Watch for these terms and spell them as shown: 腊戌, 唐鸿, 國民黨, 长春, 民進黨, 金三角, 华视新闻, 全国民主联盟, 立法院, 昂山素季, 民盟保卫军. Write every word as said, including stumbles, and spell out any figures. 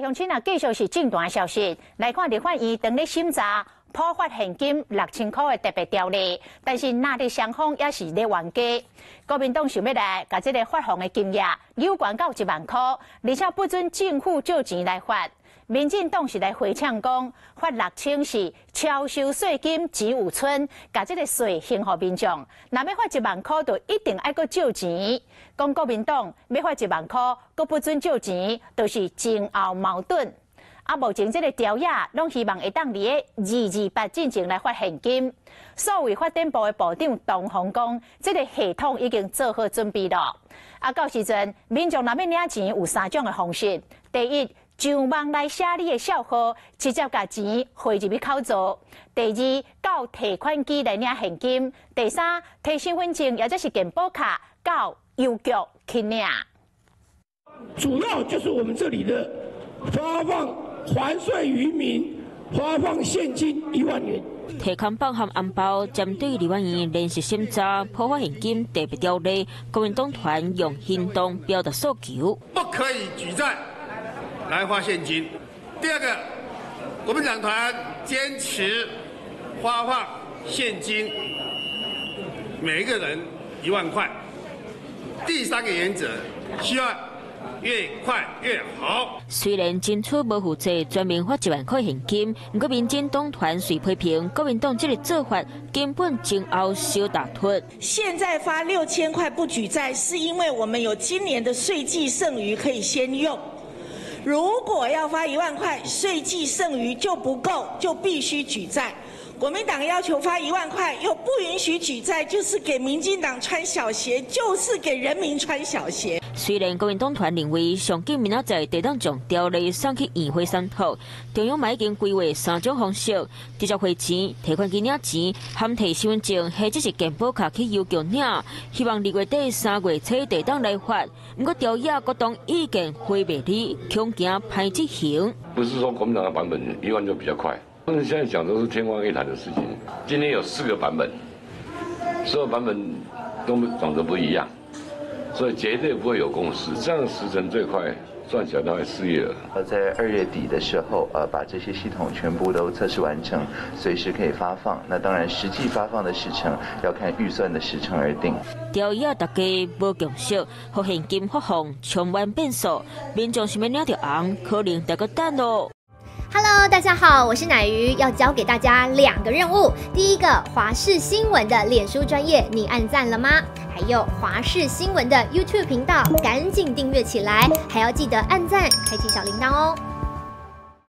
来，乡亲啊，继续是重大消息。来看，立法院当日审查普发现金六千块的特别条例，但是那的双方也是咧冤家。国民党想要来把这个发放的金额扭转到一万块，而且不准政府借钱来发。民进党是来回呛讲，发六千是超收税金及五村，把这个税还给民众。那要发一万块，就一定要搁借钱。讲国民党要发一万块，搁不准借钱，就是前后矛盾。 啊，目前这个条约，拢希望会当伫个二二八进程来发现金。所谓发展部的部长唐鸿讲，这个系统已经做好准备了。啊，到时阵民众若要领钱，有三种的方式：第一，上网来写你的账号，直接把钱汇入去口座；第二，到提款机来领现金；第三，提身份证或者是健保卡到邮局去领。主要就是我们这里的发放。 还税于民，发放现金一万元。提款棒和红包针对立法院连续审查普发现金特别条例，国民党团用行动表达诉求。不可以举债来发现金。第二个，国民党团坚持发放现金，每一个人一万块。第三个原则，希望。 越快越好。虽然争取无负债，全民发一万块现金，不过民进党团随批评国民党这个做法根本前后相打脱。现在发六千块不举债，是因为我们有今年的税计剩余可以先用。如果要发一万块，税计剩余就不够，就必须举债。国民党要求发一万块，又不允许举债，就是给民进党穿小鞋，就是给人民穿小鞋。 虽然国民党团认为上届明仔载地党将条例送去议会审讨，中央嘛已经规划三种方式：直接汇钱、提款机领钱、含提身份证或者是健保卡去邮局领。希望二月底、三月初地党来发，不过条约各党意见回袂离，恐惊歹执行。不是说国民党的版本一万就比较快，但是现在讲都是天方夜谭的事情。今天有四个版本，所有版本都长得不一样。 所以绝对不会有共识，这样时程最快，算起来大概四月了。呃，在二月底的时候，呃，把这些系统全部都测试完成，随时可以发放。那当然，实际发放的时程要看预算的时程而定。条约大家无共识，和现金发放充满变数，民众想要领到红，可能得个等咯。 Hello， 大家好，我是乃瑜，要教给大家两个任务。第一个，华视新闻的脸书专页，你按赞了吗？还有华视新闻的 YouTube 频道，赶紧订阅起来，还要记得按赞，开启小铃铛哦。